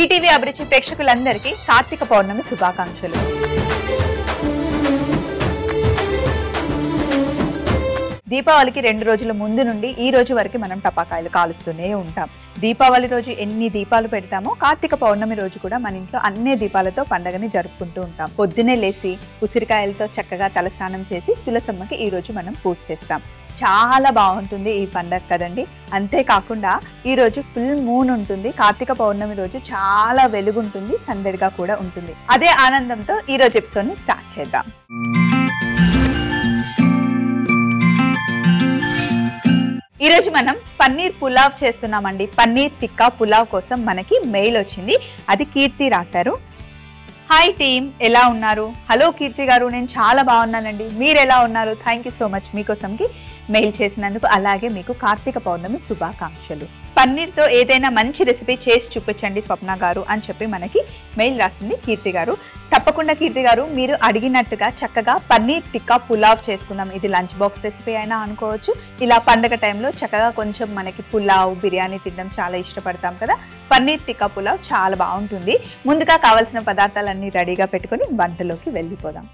ETV అభిరుచి ప్రేక్షకులందరికీ కార్తీక పౌర్ణమి శుభాకాంక్షలు. దీపావళికి 2 రోజుల ముందు నుండి ఈ రోజు వరకు మనం టపాకాయలు కాలుస్తూనే ఉంటాం. దీపావళి రోజు ఎన్ని దీపాలు పెడతామో కార్తీక పౌర్ణమి రోజు కూడా మన ఇంట్లో అన్ని దీపాలతో పండుగని జరుపుకుంటూ ఉంటాం. పొద్దునే లేసి ఉసిరికాయలతో చక్కగా తలస్నానం చేసి తులసమ్మకి ఈ రోజు మనం పూజ చేస్తాం. చాలా బాగుంటుంది ఈ పండుగ కదండి. అంతేకాకుండా ఈ రోజు ఫుల్ మూన్ ఉంటుంది. కార్తీక పౌర్ణమి రోజు చాలా వెలుగుంటుంది, సందడిగా కూడా ఉంటుంది. అదే ఆనందంతో ఈ రోజు ఎపిసోడ్ని స్టార్ట్ చేద్దాం. ఈ రోజు మనం పన్నీర్ పులావ్ చేస్తున్నామండి. పన్నీర్ టిక్కా పులావ్ కోసం మనకి మెయిల్ వచ్చింది. అది కీర్తి రాశారు. హాయ్ టీమ్, ఎలా ఉన్నారు? హలో కీర్తి గారు, నేను చాలా బాగున్నానండి, మీరు ఎలా ఉన్నారు? థ్యాంక్ యూ సో మచ్ మీకోసంకి మెయిల్ చేసినందుకు. అలాగే మీకు కార్తీక పౌర్ణమి శుభాకాంక్షలు. పన్నీర్తో ఏదైనా మంచి రెసిపీ చేసి చూపించండి స్వప్న గారు అని చెప్పి మనకి మెయిల్ రాసింది కీర్తి గారు. తప్పకుండా కీర్తి గారు, మీరు అడిగినట్టుగా చక్కగా పన్నీర్ టిక్కా పులావ్ చేసుకుందాం. ఇది లంచ్ బాక్స్ రెసిపీ అయినా అనుకోవచ్చు. ఇలా పండగ టైంలో చక్కగా కొంచెం మనకి పులావ్, బిర్యానీ తినడం చాలా ఇష్టపడతాం కదా. పన్నీర్ టిక్కా పులావ్ చాలా బాగుంటుంది. ముందుగా కావాల్సిన పదార్థాలన్నీ రెడీగా పెట్టుకొని వంటలోకి వెళ్ళిపోదాం.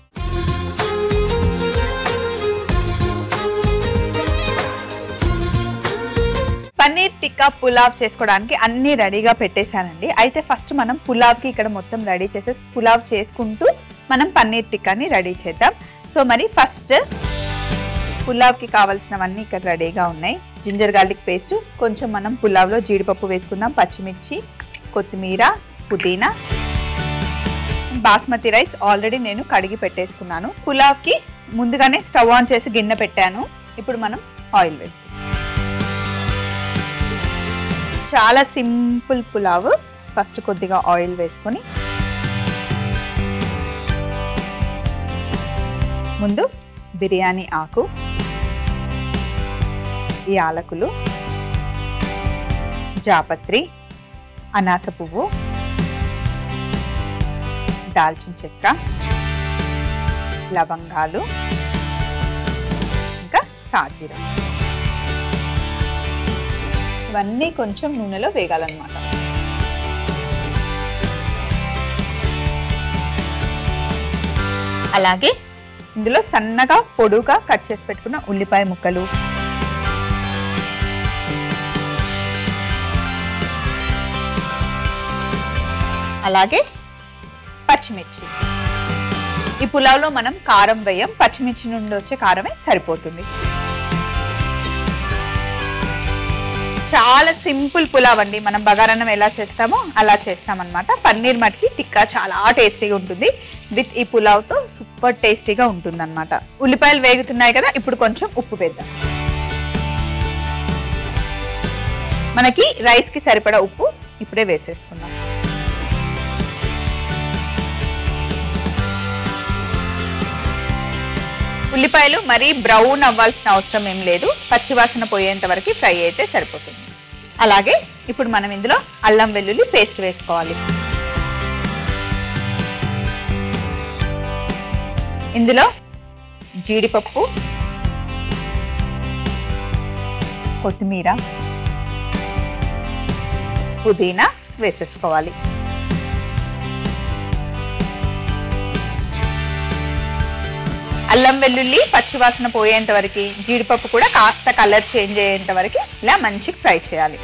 పన్నీర్ టిక్కా పులావ్ చేసుకోవడానికి అన్నీ రెడీగా పెట్టేశానండి. అయితే ఫస్ట్ మనం పులావ్కి ఇక్కడ మొత్తం రెడీ చేసేసి పులావ్ చేసుకుంటూ మనం పన్నీర్ టిక్కాని రెడీ చేద్దాం. సో మరి ఫస్ట్ పులావ్కి కావాల్సినవన్నీ ఇక్కడ రెడీగా ఉన్నాయి. జింజర్ గార్లిక్ పేస్ట్, కొంచెం మనం పులావ్లో జీడిపప్పు వేసుకుందాం, పచ్చిమిర్చి, కొత్తిమీర, పుదీనా. బాస్మతి రైస్ ఆల్రెడీ నేను కడిగి పెట్టేసుకున్నాను. పులావ్కి ముందుగానే స్టవ్ ఆన్ చేసి గిన్నె పెట్టాను. ఇప్పుడు మనం ఆయిల్ వేసుకుందాం. చాలా సింపుల్ పులావ్. ఫస్ట్ కొద్దిగా ఆయిల్ వేసుకొని ముందు బిర్యానీ ఆకు, యాలకులు, జాపత్రి, అనాస పువ్వు, దాల్చిన చెక్క, లవంగాలు, ఇంకా సాజీరా ఇవన్నీ కొంచెం నూనెలో వేగాలన్నమాట. అలాగే ఇందులో సన్నగా పొడుగా కట్ చేసి పెట్టుకున్న ఉల్లిపాయ ముక్కలు, అలాగే పచ్చిమిర్చి. ఈ పులావ్లో మనం కారం వేయం, పచ్చిమిర్చి నుండి వచ్చే కారమే సరిపోతుంది. చాలా సింపుల్ పులావ్ అండి. మనం బగారన్నం ఎలా చేస్తామో అలా చేస్తామన్నమాట. పన్నీర్ మట్టికి టిక్కా చాలా టేస్టీగా ఉంటుంది. విత్ ఈ పులావ్తో సూపర్ టేస్టీగా ఉంటుంది అనమాట. ఉల్లిపాయలు వేగుతున్నాయి కదా, ఇప్పుడు కొంచెం ఉప్పు వేద్దాం. మనకి రైస్కి సరిపడా ఉప్పు ఇప్పుడే వేసేసుకుందాం. ఉల్లిపాయలు మరీ బ్రౌన్ అవ్వాల్సిన అవసరం ఏం లేదు. పచ్చివాసన పోయేంత వరకు ఫ్రై అయితే సరిపోతుంది. అలాగే ఇప్పుడు మనం ఇందులో అల్లం వెల్లుల్లి పేస్ట్ వేసుకోవాలి. ఇందులో జీడిపప్పు, కొత్తిమీర, పుదీనా వేసేసుకోవాలి. అల్లం వెల్లుల్లి పచ్చివాసన పోయేంత వరకు, జీడిపప్పు కూడా కాస్త కలర్ చేంజ్ అయ్యేంత వరకు ఇలా మంచిగా ఫ్రై చేయాలి.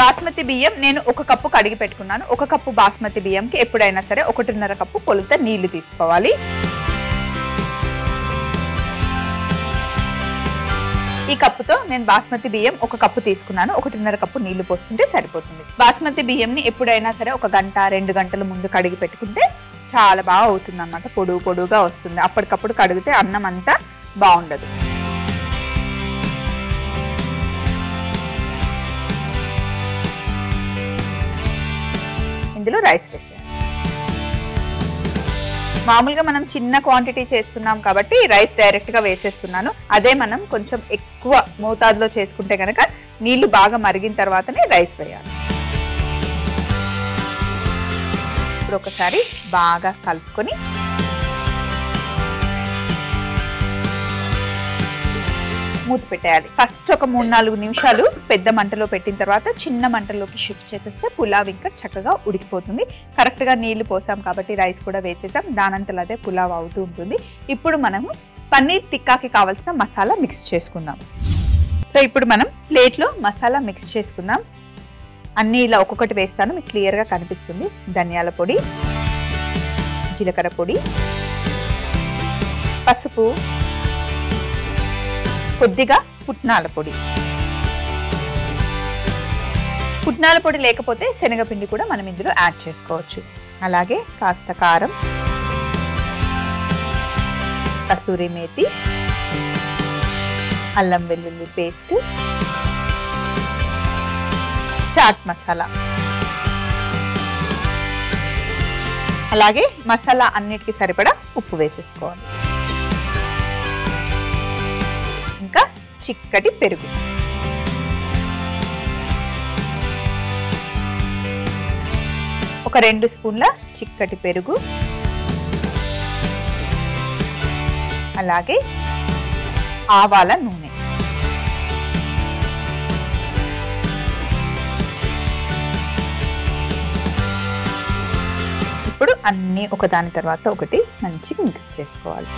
బాస్మతి బియ్యం నేను 1 కప్పు కడిగి పెట్టుకున్నాను. 1 కప్పు బాస్మతి బియ్యంకి ఎప్పుడైనా సరే 1½ కప్పు కొలత నీళ్లు తీసుకోవాలి. ఈ కప్పుతో నేను బాస్మతి బియ్యం 1 కప్పు తీసుకున్నాను. 1½ కప్పు నీళ్లు పోసుకుంటే సరిపోతుంది. బాస్మతి బియ్యంని ఎప్పుడైనా సరే 1 గంట 2 గంటల ముందు కడిగి పెట్టుకుంటే చాలా బాగా అవుతుంది అన్నమాట. పొడుగు పొడుగుగా వస్తుంది. అప్పటికప్పుడు కడిగితే అన్నం అంతా బాగుండదు. ఇందులో రైస్ వేసేయాలి. మామూలుగా మనం చిన్న క్వాంటిటీ చేస్తున్నాం కాబట్టి రైస్ డైరెక్ట్గా వేసేస్తున్నాను. అదే మనం కొంచెం ఎక్కువ మోతాదులో చేసుకుంటే కనుక నీళ్లు బాగా మరిగిన తర్వాతనే రైస్ వేయాలి. ఒకసారి బాగా కలుపుకొని మూత పెట్టాలి ఫస్ట్ ఒక 3-4 నిమిషాలు పెద్ద మంటలో పెట్టిన తర్వాత చిన్న మంటలోకి షిఫ్ట్ చేస్తే పులావ్ ఇంకా చక్కగా ఉడికిపోతుంది కరెక్ట్ గా నీళ్లు పోసాం కాబట్టి రైస్ కూడా వేసేసాం దానంతలదే పులావ్ అవుతూ ఉంటుంది ఇప్పుడు మనం పన్నీర్ టిక్కాకి కావాల్సిన మసాలా మిక్స్ చేసుకుందాం సో ఇప్పుడు మనం ప్లేట్ లో మసాలా మిక్స్ చేసుకుందాం అన్నీ ఇలా ఒక్కొక్కటి వేస్తాను మీకు క్లియర్ గా కనిపిస్తుంది ధనియాల పొడి జీలకర్ర పొడి పసుపు కొద్దిగా పుట్నాల పొడి లేకపోతే శనగపిండి కూడా మనం ఇందులో యాడ్ చేసుకోవచ్చు అలాగే కాస్త కారం కసూరి మేతి అల్లం వెల్లుల్లి పేస్ట్ చాట్ మసాలా అలాగే మసాలా అన్నిటికీ సరిపడా ఉప్పు వేసేసుకోవాలి ఇంకా చిక్కటి పెరుగు ఒక 2 స్పూన్ల చిక్కటి పెరుగు అలాగే ఆవాల నూనె ఇప్పుడు అన్నీ ఒక దాని తర్వాత ఒకటి మంచిగా మిక్స్ చేసుకోవాలి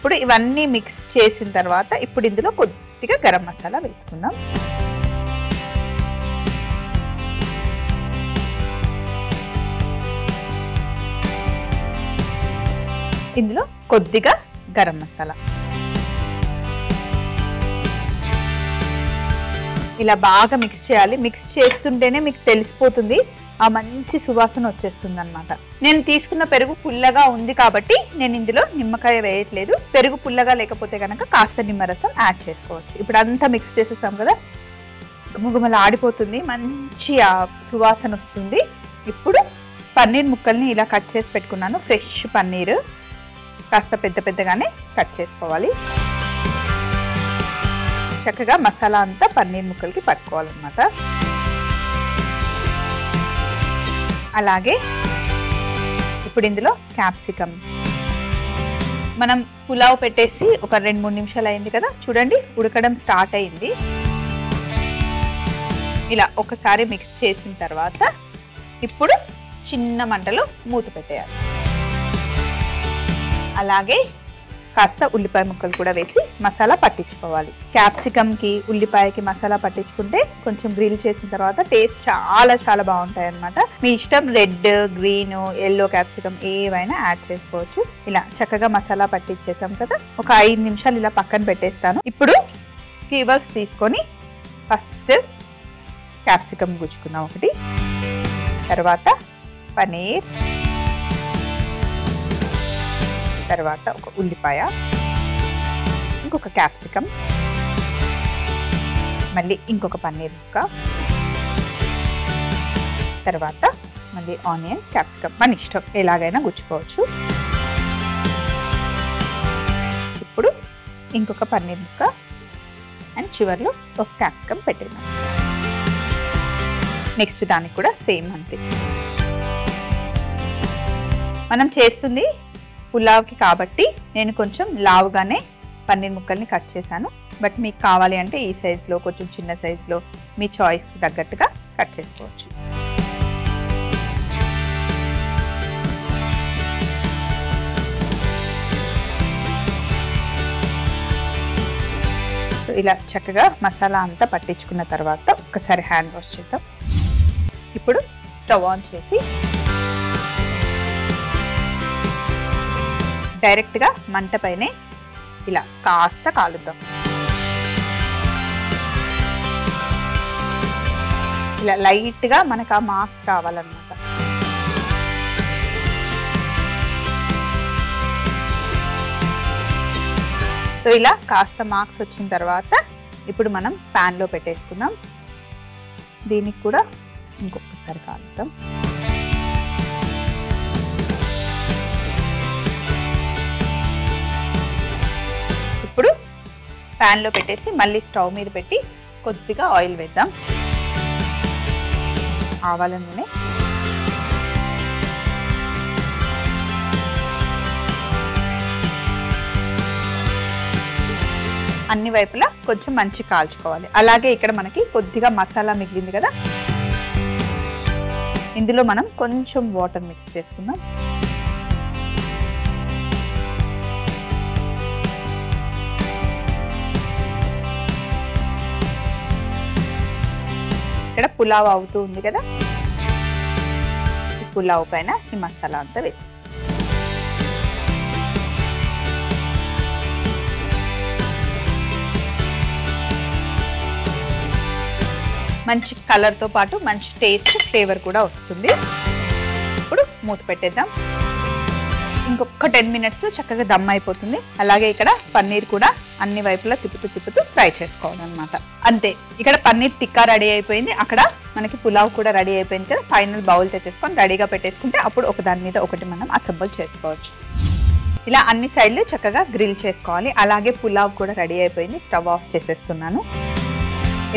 ఇప్పుడు ఇవన్నీ మిక్స్ చేసిన తర్వాత ఇప్పుడు ఇందులో కొద్దిగా గరం మసాలా వేసుకుందాం ఇందులో కొద్దిగా గరం మసాలా ఇలా బాగా మిక్స్ చేయాలి మిక్స్ చేస్తుంటేనే మీకు తెలిసిపోతుంది ఆ మంచి సువాసన వచ్చేస్తుంది అన్నమాట నేను తీసుకున్న పెరుగు పుల్లగా ఉంది కాబట్టి నేను ఇందులో నిమ్మకాయ వేయట్లేదు పెరుగు పుల్లగా లేకపోతే కనుక కాస్త నిమ్మరసం యాడ్ చేసుకోవచ్చు ఇప్పుడు అంతా మిక్స్ చేసేసాం కదా గుమగుమలు ఆడిపోతుంది మంచి ఆ సువాసన వస్తుంది ఇప్పుడు పన్నీర్ ముక్కల్ని ఇలా కట్ చేసి పెట్టుకున్నాను ఫ్రెష్ పన్నీరు కాస్త పెద్ద పెద్దగానే కట్ చేసుకోవాలి చక్కగా మసాలా అంతా పన్నీర్ ముక్కలకి పట్టుకోవాలన్నమాట అలాగే ఇప్పుడు ఇందులో క్యాప్సికమ్ మనం పులావ్ పెట్టేసి ఒక 2-3 నిమిషాలు అయింది కదా చూడండి ఉడకడం స్టార్ట్ అయింది ఇలా ఒకసారి మిక్స్ చేసిన తర్వాత ఇప్పుడు చిన్న మంటలో మూత పెట్టేయాలి అలాగే కాస్త ఉల్లిపాయ ముక్కలు కూడా వేసి మసాలా పట్టించుకోవాలి క్యాప్సికమ్కి ఉల్లిపాయకి మసాలా పట్టించుకుంటే కొంచెం గ్రిల్ చేసిన తర్వాత టేస్ట్ చాలా చాలా బాగుంటాయి అన్నమాట మీ ఇష్టం రెడ్ గ్రీన్ ఎల్లో క్యాప్సికమ్ ఏవైనా యాడ్ చేసుకోవచ్చు ఇలా చక్కగా మసాలా పట్టించేసాం కదా ఒక 5 నిమిషాలు ఇలా పక్కన పెట్టేస్తాను ఇప్పుడు స్కీవర్స్ తీసుకొని ఫస్ట్ క్యాప్సికమ్ గుచ్చుకున్నాం ఒకటి తర్వాత పన్నీర్ తర్వాత ఒక ఉల్లిపాయ ఇంకొక క్యాప్సికమ్ మళ్ళీ ఇంకొక పన్నీర్ ముక్క తర్వాత మళ్ళీ ఆనియన్ క్యాప్సికమ్ మన ఇష్టం ఎలాగైనా గుచ్చుకోవచ్చు ఇప్పుడు ఇంకొక పన్నీర్ ముక్క అండ్ చివర్లో ఒక క్యాప్సికమ్ పెట్టినాం నెక్స్ట్ దానికి కూడా సేమ్ అంతే మనం చేస్తుంది పులావ్కి కాబట్టి నేను కొంచెం లావుగానే పన్నీర్ ముక్కల్ని కట్ చేశాను బట్ మీకు కావాలి అంటే ఈ సైజులో కొంచెం చిన్న సైజులో మీ చాయిస్కి తగ్గట్టుగా కట్ చేసుకోవచ్చు సో ఇలా చక్కగా మసాలా అంతా పట్టించుకున్న తర్వాత ఒకసారి హ్యాండ్ వాష్ చేద్దాం ఇప్పుడు స్టవ్ ఆన్ చేసి డైరెక్ట్గా మంట పైనే ఇలా కాస్త కాలుద్దాం ఇలా లైట్గా మనకు ఆ మార్క్స్ రావాలన్నమాట సో ఇలా కాస్త మార్క్స్ వచ్చిన తర్వాత ఇప్పుడు మనం ప్యాన్లో పెట్టేసుకుందాం దీనికి కూడా ఇంకొకసారి కాలుద్దాం ప్యాన్లో పెట్టేసి మళ్ళీ స్టవ్ మీద పెట్టి కొద్దిగా ఆయిల్ వేద్దాం ఆవాల నూనె అన్ని వైపులా కొంచెం మంచి కాల్చుకోవాలి. అలాగే ఇక్కడ మనకి కొద్దిగా మసాలా మిగిలింది కదా, ఇందులో మనం కొంచెం వాటర్ మిక్స్ చేసుకుందాం. ఇక్కడ పులావ్ అవుతూ ఉంది కదా, ఈ పులావ్ పైన ఈ మసాలా అంతా వేసి మంచి కలర్ తో పాటు మంచి టేస్ట్ ఫ్లేవర్ కూడా వస్తుంది. ఇప్పుడు మూత పెట్టేద్దాం. ఇంకొక 10 minutes లో చక్కగా దమ్ అయిపోతుంది. అలాగే ఇక్కడ పన్నీర్ కూడా అన్ని వైపులా తిప్పుతూ తిప్పుతూ ఫ్రై చేసుకోవాలన్నమాట. అంతే, ఇక్కడ పన్నీర్ టిక్కా రెడీ అయిపోయింది, అక్కడ మనకి పులావ్ కూడా రెడీ అయిపోయింది కదా. ఫైనల్ బౌల్ తెచ్చేసుకొని రెడీగా పెట్టేసుకుంటే అప్పుడు ఒక దాని మీద ఒకటి మనం అసెంబుల్ చేసుకోవచ్చు. ఇలా అన్ని సైడ్లు చక్కగా గ్రిల్ చేసుకోవాలి. అలాగే పులావ్ కూడా రెడీ అయిపోయింది, స్టవ్ ఆఫ్ చేసేస్తున్నాను.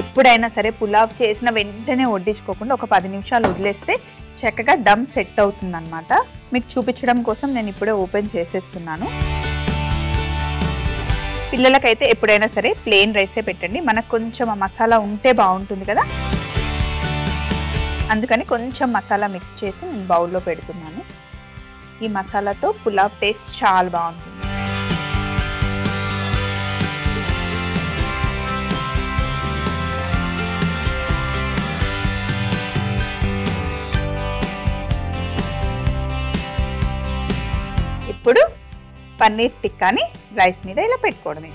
ఎప్పుడైనా సరే పులావ్ చేసిన వెంటనే వడ్డించుకోకుండా ఒక 10 నిమిషాలు వదిలేస్తే చక్కగా దమ్ సెట్ అవుతుంది అనమాట. మీకు చూపించడం కోసం నేను ఇప్పుడే ఓపెన్ చేసేస్తున్నాను. పిల్లలకైతే ఎప్పుడైనా సరే ప్లెయిన్ రైసే పెట్టండి, మనకు కొంచెం మసాలా ఉంటే బాగుంటుంది కదా, అందుకని కొంచెం మసాలా మిక్స్ చేసి నేను బౌల్లో పెడుతున్నాను. ఈ మసాలాతో పులావ్ టేస్ట్ చాలా బాగుంటుంది. ఇప్పుడు పన్నీర్ టిక్కాని రైస్ మీద ఇలా పెట్టుకోవడమే.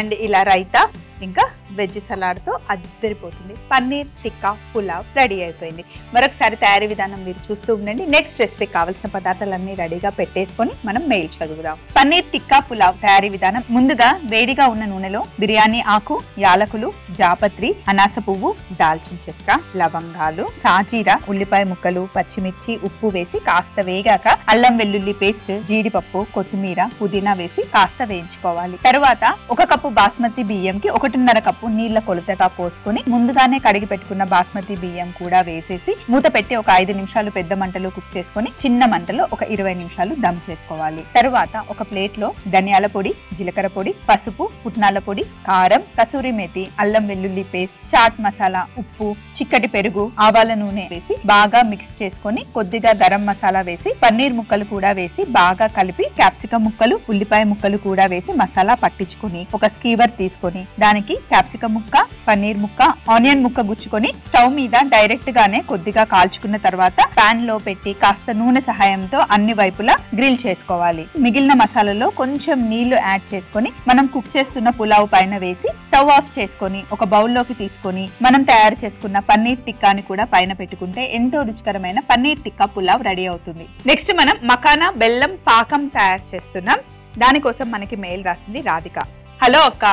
అండ్ ఇలా రైతా ఇంకా వెజ్ సలాడ్తో అద్దరిపోతుంది. పన్నీర్ టిక్కా పులావ్ రెడీ అయిపోయింది. మరొకసారి తయారీ విధానం మీరు చూస్తూ ఉండండి. నెక్స్ట్ రెసిపీ కావాల్సిన పదార్థాలన్నీ రెడీగా పెట్టేసుకొని మనం మెయిల్ చదువుదాం. పన్నీర్ టిక్కా పులావ్ తయారీ విధానం: ముందుగా వేడిగా ఉన్న నూనెలో బిర్యానీ ఆకు, యాలకులు, జాపత్రి, అనాస పువ్వు, దాల్చిన చెక్క, లవంగాలు, సాజీరా, ఉల్లిపాయ ముక్కలు, పచ్చిమిర్చి, ఉప్పు వేసి కాస్త వేగాక అల్లం వెల్లుల్లి పేస్ట్, జీడిపప్పు, కొత్తిమీర, పుదీనా వేసి కాస్త వేయించుకోవాలి. తర్వాత 1 కప్పు బాస్మతి బియ్యంకి 1.5 కప్పు నీళ్ల కొలతగా పోసుకుని ముందుగానే కడిగి పెట్టుకున్న బాస్మతి బియ్యం కూడా వేసేసి మూత పెట్టి ఒక 5 నిమిషాలు పెద్ద మంటలో కుక్ చేసుకుని చిన్న మంటలో ఒక 20 నిమిషాలు దమ్ చేసుకోవాలి. తరువాత ఒక ప్లేట్ లో ధనియాల పొడి, జీలకర్ర పొడి, పసుపు, పుట్నాల పొడి, కారం, కసూరి మేతి, అల్లం వెల్లుల్లి పేస్ట్, చాట్ మసాలా, ఉప్పు, చిక్కటి పెరుగు, ఆవాల నూనె వేసి బాగా మిక్స్ చేసుకుని కొద్దిగా గరం మసాలా వేసి పన్నీర్ ముక్కలు కూడా వేసి బాగా కలిపి క్యాప్సికమ్ ముక్కలు, ఉల్లిపాయ ముక్కలు కూడా వేసి మసాలా పట్టించుకుని ఒక స్కీవర్ తీసుకుని దానికి క్యాప్సికం ముక్క, పన్నీర్ ముక్క, ఆనియన్ ముక్క గుచ్చుకొని స్టవ్ మీద డైరెక్ట్ గానే కొద్దిగా కాల్చుకున్న తర్వాత పాన్ లో పెట్టి కాస్త నూనె సహాయంతో అన్ని వైపులా గ్రిల్ చేసుకోవాలి. మిగిలిన మసాలాలో కొంచెం నీళ్లు యాడ్ చేసుకుని మనం కుక్ చేస్తున్న పులావ్ పైన వేసి స్టవ్ ఆఫ్ చేసుకుని ఒక బౌల్లోకి తీసుకుని మనం తయారు చేసుకున్న పన్నీర్ టిక్కాని కూడా పైన పెట్టుకుంటే ఎంతో రుచికరమైన పన్నీర్ టిక్కా పులావ్ రెడీ అవుతుంది. నెక్స్ట్ మనం మఖానా బెల్లం పాకం తయారు చేస్తున్నాం. దానికోసం మనకి మెయిల్ రాసింది రాధిక. హలో అక్క.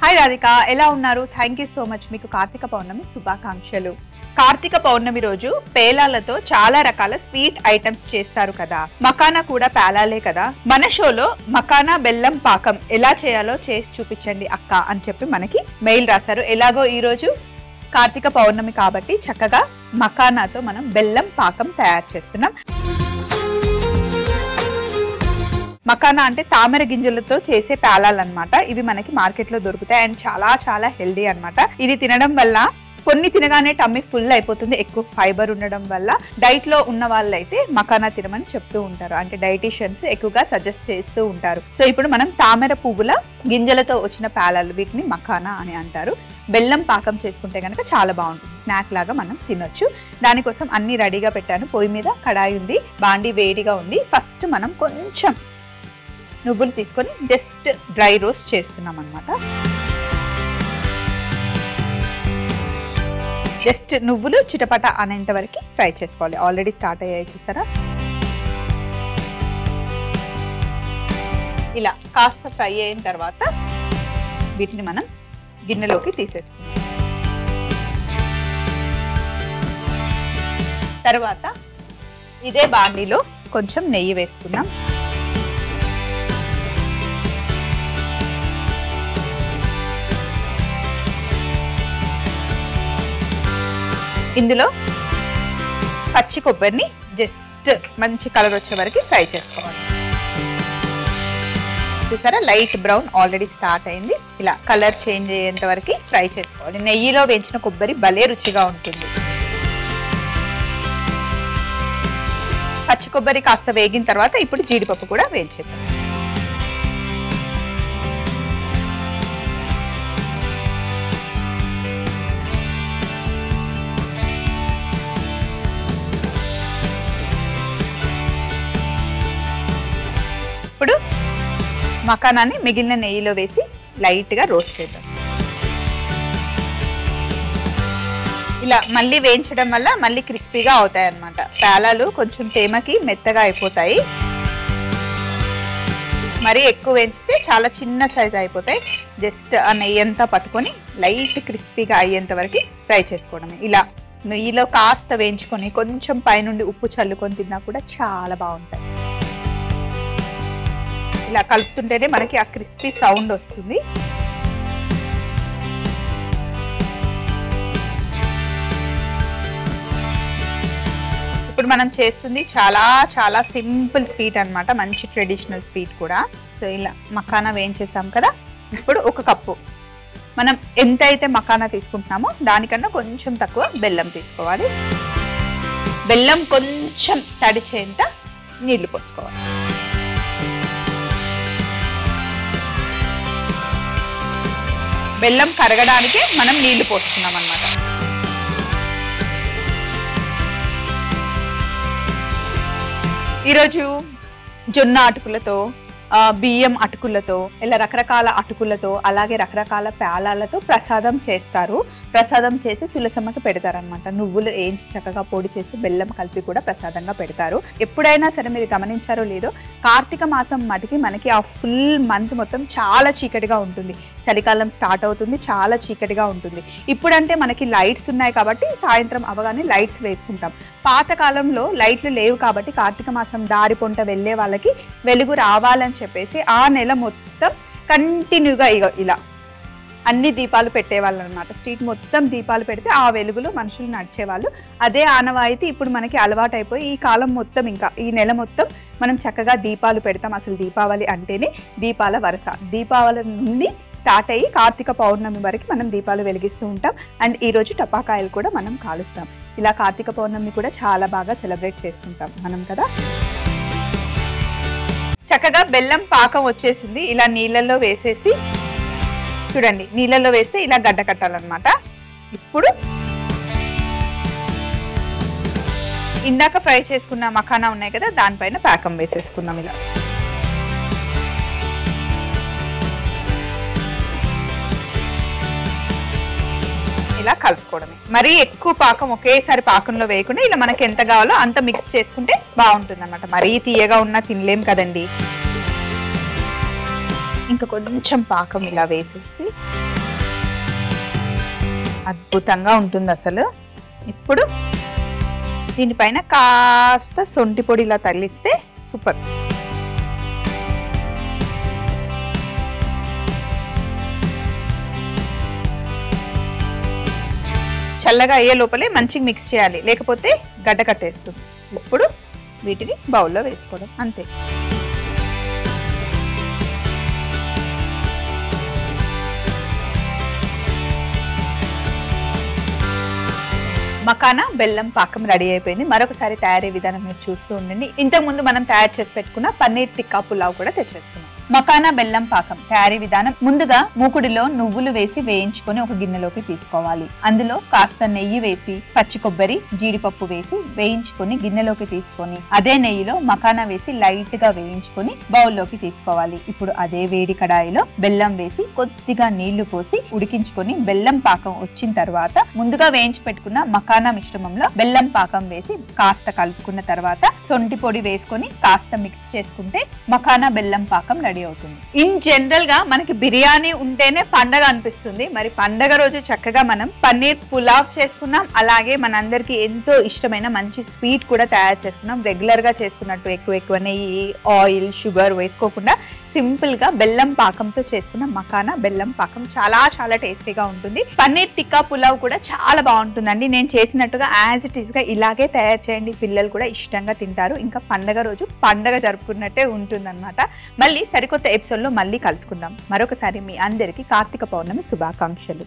హాయ్ రాధిక, ఎలా ఉన్నారు? Thank you so much. మీకు కార్తీక పౌర్ణమి శుభాకాంక్షలు. కార్తీక పౌర్ణమి రోజు పేలాలతో చాలా రకాల స్వీట్ ఐటమ్స్ చేస్తారు కదా, మఖానా కూడా పేలాలే కదా. మన షోలో మఖానా బెల్లం పాకం ఎలా చేయాలో చేసి చూపించండి అక్క అని చెప్పి మనకి మెయిల్ రాశారు. ఎలాగో ఈరోజు కార్తీక పౌర్ణమి కాబట్టి చక్కగా మఖానాతో మనం బెల్లం పాకం తయారు చేస్తున్నాం. మఖానా అంటే తామర గింజలతో చేసే పేలాలన్నమాట. ఇవి మనకి మార్కెట్ లో దొరుకుతాయి అండ్ చాలా చాలా హెల్దీ అనమాట. ఇది తినడం వల్ల కొన్ని తినగానే టమ్మీ ఫుల్ అయిపోతుంది. ఎక్కువ ఫైబర్ ఉండడం వల్ల డైట్ లో ఉన్న వాళ్ళైతే మఖానా తినమని చెప్తూ ఉంటారు, అంటే డైటీషియన్స్ ఎక్కువగా సజెస్ట్ చేస్తూ ఉంటారు. సో ఇప్పుడు మనం తామర పువ్వుల గింజలతో వచ్చిన పేలాలు, వీటిని మఖానా అని అంటారు. బెల్లం పాకం చేసుకుంటే కనుక చాలా బాగుంటుంది, స్నాక్ లాగా మనం తినొచ్చు. దానికోసం అన్ని రెడీగా పెట్టాను. పొయ్యి మీద కడాయి ఉంది, బాండి వేడిగా ఉంది. ఫస్ట్ మనం కొంచెం నువ్వులు తీసుకొని జస్ట్ డ్రై రోస్ట్ చేస్తున్నాం అన్నమాట. జస్ట్ నువ్వులు చిటపట అనేంత వరకు ఫ్రై చేసుకోవాలి. ఆల్రెడీ స్టార్ట్ అయ్యాయి చూస్తారా, ఇలా కాస్త ఫ్రై అయిన తర్వాత వీటిని మనం గిన్నెలోకి తీసేసుకుంటాం. తర్వాత ఇదే బాండీలో కొంచెం నెయ్యి వేసుకున్నాం. ఇందులో పచ్చి కొబ్బరిని జస్ట్ మంచి కలర్ వచ్చే వరకు ఫ్రై చేసుకోవాలి. చూసారా లైట్ బ్రౌన్ ఆల్రెడీ స్టార్ట్ అయింది. ఇలా కలర్ చేంజ్ అయ్యేంత వరకు ఫ్రై చేసుకోవాలి. నెయ్యిలో వేయించిన కొబ్బరి భలే రుచిగా ఉంటుంది. పచ్చి కొబ్బరి కాస్త వేగిన తర్వాత ఇప్పుడు జీడిపప్పు కూడా వేయించేద్దాం. ఇప్పుడు మఖానాన్ని మిగిలిన నెయ్యిలో వేసి లైట్గా రోస్ట్ చేద్దాం. ఇలా మళ్ళీ వేయించడం వల్ల మళ్ళీ క్రిస్పీగా అవుతాయి అన్నమాట. పేలాలు కొంచెం తేమకి మెత్తగా అయిపోతాయి. మరీ ఎక్కువ వేయించితే చాలా చిన్న సైజ్ అయిపోతాయి. జస్ట్ ఆ నెయ్యి అంతా పట్టుకొని లైట్ క్రిస్పీగా అయ్యేంత వరకు ఫ్రై చేసుకోవడమే. ఇలా నెయ్యిలో కాస్త వేయించుకొని కొంచెం పైనుండి ఉప్పు చల్లుకొని తిన్నా కూడా చాలా బాగుంటాయి. ఇలా కలుపుతుంటేనే మనకి ఆ క్రిస్పీ సౌండ్ వస్తుంది. ఇప్పుడు మనం చేస్తుంది చాలా చాలా సింపుల్ స్వీట్ అన్నమాట, మంచి ట్రెడిషనల్ స్వీట్ కూడా. సో ఇలా మఖానా వేయించేసాం కదా, ఇప్పుడు ఒక కప్పు మనం ఎంత అయితే మఖానా తీసుకుంటున్నామో దానికన్నా కొంచెం తక్కువ బెల్లం తీసుకోవాలి. బెల్లం కొంచెం తడిచేంత నీళ్లు పోసుకోవాలి. బెల్లం కరగడానికే మనం నీళ్లు పోస్తున్నాం అన్నమాట. ఈరోజు జొన్న అటుకులతో, బియ్యం అటుకులతో, ఇలా రకరకాల అటుకులతో, అలాగే రకరకాల పేలాలతో ప్రసాదం చేస్తారు. ప్రసాదం చేసి తులసమ్మకి పెడతారనమాట. నువ్వులు వేయించి చక్కగా పొడి చేసి బెల్లం కలిపి కూడా ప్రసాదంగా పెడతారు. ఎప్పుడైనా సరే మీరు గమనించారో లేదో, కార్తీక మాసం మటుకి మనకి ఆ ఫుల్ మంత్ మొత్తం చాలా చీకటిగా ఉంటుంది. చలికాలం స్టార్ట్ అవుతుంది, చాలా చీకటిగా ఉంటుంది. ఇప్పుడంటే మనకి లైట్స్ ఉన్నాయి కాబట్టి సాయంత్రం అవగానే లైట్స్ వేసుకుంటాం. పాతకాలంలో లైట్లు లేవు కాబట్టి కార్తీక మాసం దారి పొంట వెళ్ళే వాళ్ళకి వెలుగు రావాలని చెప్పేసి ఆ నెల మొత్తం కంటిన్యూగా ఇలా అన్ని దీపాలు పెట్టేవాళ్ళు అనమాట. స్ట్రీట్ మొత్తం దీపాలు పెడితే ఆ వెలుగులో మనుషులు నడిచేవాళ్ళు. అదే ఆనవాయితీ ఇప్పుడు మనకి అలవాటు అయిపోయి ఈ కాలం మొత్తం, ఇంకా ఈ నెల మొత్తం మనం చక్కగా దీపాలు పెడతాం. అసలు దీపావళి అంటేనే దీపాల వరస. దీపావళి నుండి స్టార్ట్ అయ్యి కార్తీక పౌర్ణమి వరకు మనం దీపాలు వెలిగిస్తూ ఉంటాం. అండ్ ఈరోజు టపాకాయలు కూడా మనం కాలుస్తాం. ఇలా కార్తీక పౌర్ణమిని కూడా చాలా బాగా సెలబ్రేట్ చేసుకుంటాం మనం కదా. చక్కగా బెల్లం పాకం వచ్చేసింది. ఇలా నీళ్ళల్లో వేసేసి చూడండి, నీళ్ళల్లో వేస్తే ఇలా గడ్డ కట్టాలన్నమాట. ఇప్పుడు ఇందాక ఫ్రై చేసుకున్న మఖానా ఉన్నాయి కదా, దానిపైన పాకం వేసేసుకున్నాం. ఇలా ఇలా కలుపుకోవడమే. మరీ ఎక్కువ పాకం ఒకేసారి పాకంలో వేయకుండా ఇలా మనకి ఎంత కావాలో అంత మిక్స్ చేసుకుంటే బాగుంటుంది అన్నమాట. మరీ తీయగా ఉన్నా తినలేం కదండి. ఇంకా కొంచెం పాకం ఇలా వేసేసి అద్భుతంగా ఉంటుంది అసలు. ఇప్పుడు దీనిపైన కాస్త సొంటి పొడి ఇలా తగిలిస్తే సూపర్. చల్లగా అయ్యే లోపలే మంచిగా మిక్స్ చేయాలి, లేకపోతే గడ్డ కట్టేస్తుంది. ఇప్పుడు వీటిని బౌల్లో వేసుకోవడం అంతే. మఖానా బెల్లం పాకం రెడీ అయిపోయింది. మరొకసారి తయారీ విధానం మీరు చూస్తూ ఉండండి. ఇంతకుముందు మనం తయారు చేసి పెట్టుకున్న పన్నీర్ టిక్కా పులావ్ కూడా తెచ్చేసుకున్నాం. మఖానా బెల్లం పాకం తయారీ విధానం: ముందుగా మూకుడిలో నువ్వులు వేసి వేయించుకొని ఒక గిన్నెలోకి తీసుకోవాలి. అందులో కాస్త నెయ్యి వేసి పచ్చి కొబ్బరి, జీడిపప్పు వేసి వేయించుకొని గిన్నెలోకి తీసుకొని అదే నెయ్యిలో మఖానా వేసి లైట్ గా వేయించుకొని బౌల్లోకి తీసుకోవాలి. ఇప్పుడు అదే వేడి కడాయిలో బెల్లం వేసి కొద్దిగా నీళ్లు పోసి ఉడికించుకొని బెల్లం పాకం వచ్చిన తర్వాత ముందుగా వేయించి పెట్టుకున్న మఖానా మిశ్రమంలో బెల్లం పాకం వేసి కాస్త కలుపుకున్న తర్వాత సొంటి పొడి వేసుకొని కాస్త మిక్స్ చేసుకుంటే మఖానా బెల్లం పాకం అవుతుంది. ఇన్ జనరల్ గా మనకి బిర్యానీ ఉంటేనే పండగ అనిపిస్తుంది. మరి పండగ రోజు చక్కగా మనం పన్నీర్ పులావ్ చేసుకున్నాం. అలాగే మనందరికి ఎంతో ఇష్టమైన మంచి స్వీట్ కూడా తయారు చేసుకున్నాం. రెగ్యులర్ గా చేసుకున్నట్టు ఎక్కువ నెయ్యి, ఆయిల్, షుగర్ వేసుకోకుండా सिंपल గా బెల్లం పాకంతో చేసుకున్న మఖానా బెల్లం పాకం చాలా చాలా టేస్టీగా ఉంటుంది. పన్నీర్ టిక్కా పులావ్ కూడా చాలా బాగుంటుందండి. నేను చేసినట్టుగా యాజ్ ఇట్ ఇస్ గా ఇలాగే తయారు చేయండి, పిల్లలు కూడా ఇష్టంగా తింటారు. ఇంకా పండగ రోజు పండగ జరుపుకున్నట్టే ఉంటుందన్నమాట. మళ్ళీ సరికొత్త ఎపిసోడ్ లో మళ్ళీ కలుసుకుందాం. మరొకసారి మీ అందరికీ కార్తీక పౌర్ణమి శుభాకాంక్షలు.